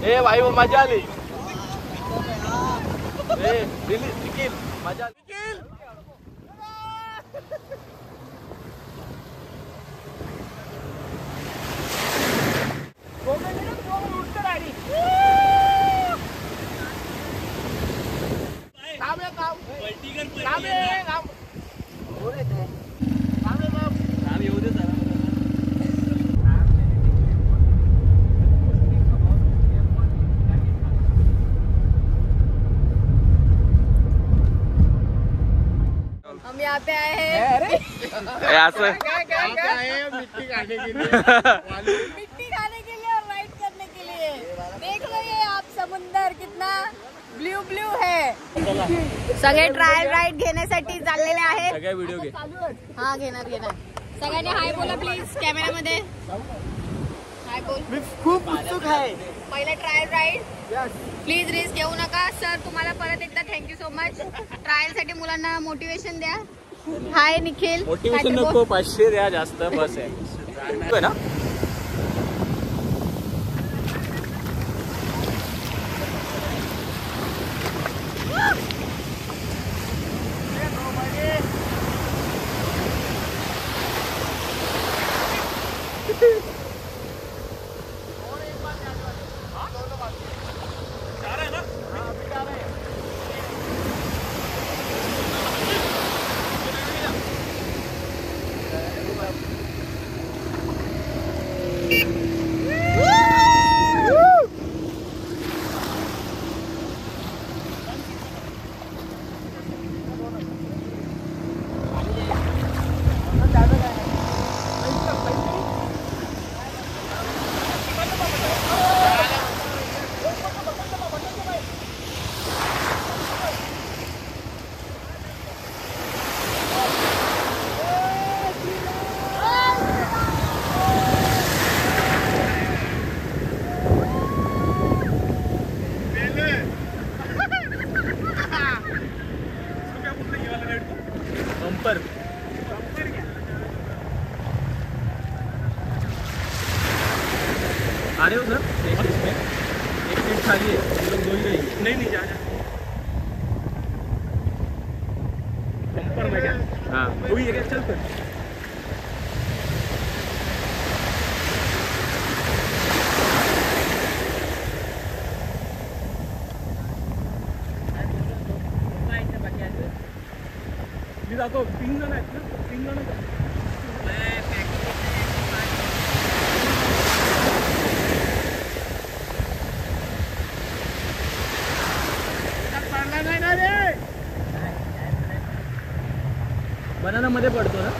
Wahai Majali. Rilis sikit. Majali. Sikit. हम यहाँ पे आए हैं मिट्टी खाने के लिए और राइड करने के लिए। देख लो ये आप समुंदर कितना ब्लू ब्लू है। सगळे ट्रायल राइड घेण्यासाठी चाललेले आहेत। सगळे व्हिडिओ घे। हां घेणार सगळ्यांनी हाय बोला प्लीज कॅमेरामध्ये हाय बोल। मी खूप उत्सुक आहे पहिला ट्रायल राइड। प्लीज रिस्क घेऊ नका। सर तुम्हाला परत एकदा thank you so much. Trial साठी मुलांना मोटिवेशन द्या। हाय निखिल। मोटिवेशन नको 500 द्या जास्त बस आहे ना। अरे उधर एक सीट खाली है। हम लोग दो ही रहेंगे। नहीं नहीं जा बम्पर में क्या? हाँ वही है क्या? चल फिर मी जातो पिंग जण आहेत ना पिंग जण बनाना मध्ये पडतो ना।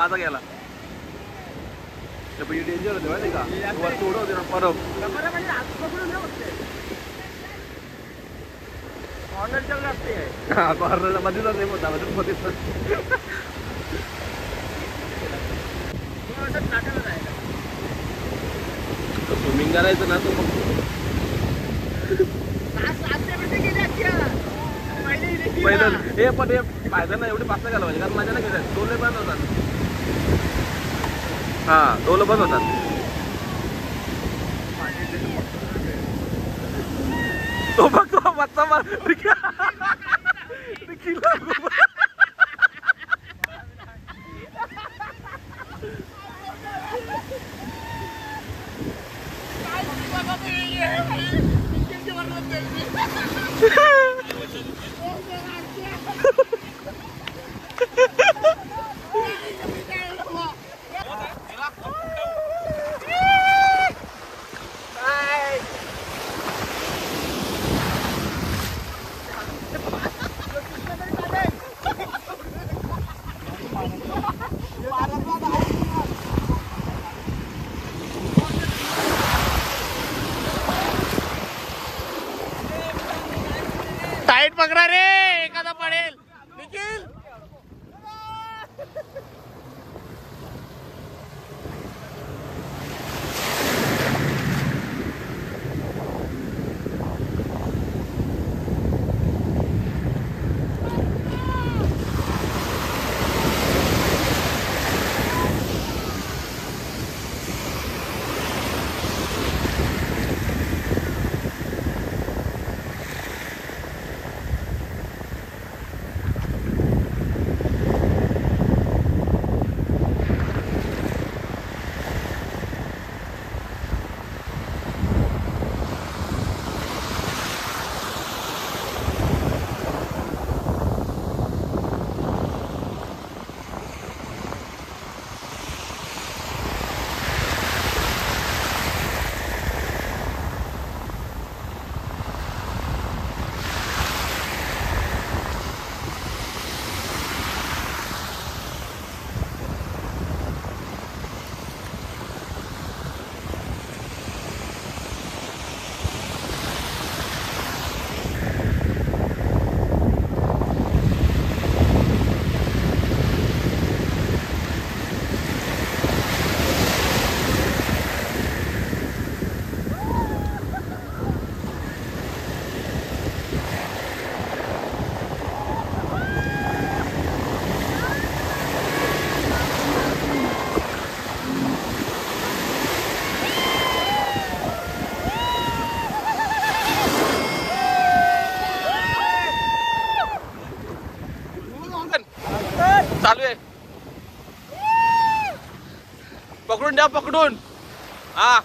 वाजा गेला तो बड़ी डेंजर होते माहिती का वर तोडो जरा परब परब म्हणजे हात पकडून होते कॉर्नर चल लागते हां कॉर्नर मध्ये जात नाही होता मध्ये मध्ये थोडं टाकायला जायला तो स्विमिंग करायचं ना तो पास आते बेटे गेले की पहिलं हे पण फायदा नाही एवढी पास नाही घाला म्हणजे कारण मजा नाही करायचं डोले बंद होतात हाँ दो लोग बंद होता तो बक तो मत मार रिक्की रिक्की लोग पकड़ा रे एखादा पडेल निखिल पकडून द्या पकडून हा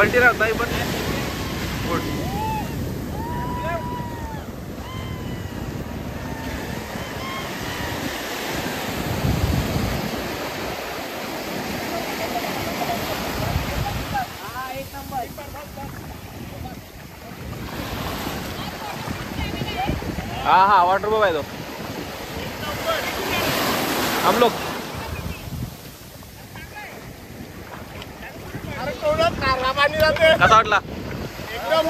पलटी रहा था बट गुड. हाँ हाँ वाटर बॉय भाई दो हम लोग कसा वाटला एकदम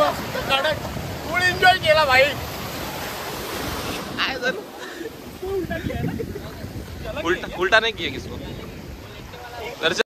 कडक फुल एन्जॉय केला भाई. उल्टा नहीं किया किसको